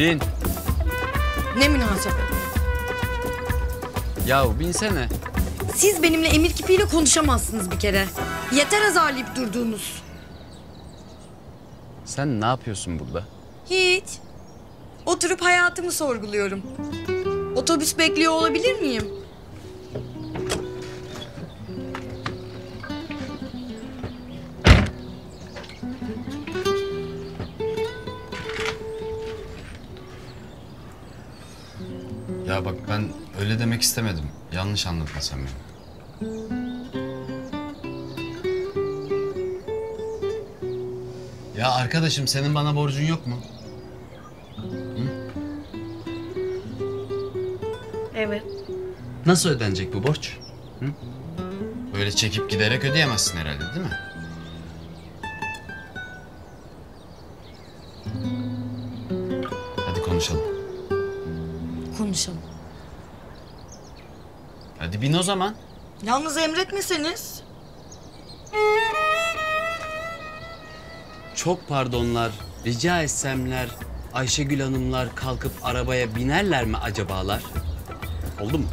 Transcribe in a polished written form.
Bin. Ne münasebet? Yahu binsene. Siz benimle emir kipiyle konuşamazsınız bir kere. Yeter azarlayıp durduğunuz. Sen ne yapıyorsun burada? Hiç. Oturup hayatımı sorguluyorum. Otobüs bekliyor olabilir miyim? Ya bak ben öyle demek istemedim. Yanlış anlatma sen beni. Ya arkadaşım senin bana borcun yok mu? Hı? Evet. Nasıl ödenecek bu borç? Hı? Böyle çekip giderek ödeyemezsin herhalde değil mi? Hadi konuşalım. Konuşalım. Hadi bin o zaman. Yalnız emretmeseniz. Çok pardonlar, rica etsemler, Ayşegül Hanımlar kalkıp arabaya binerler mi acabalar? Oldu mu?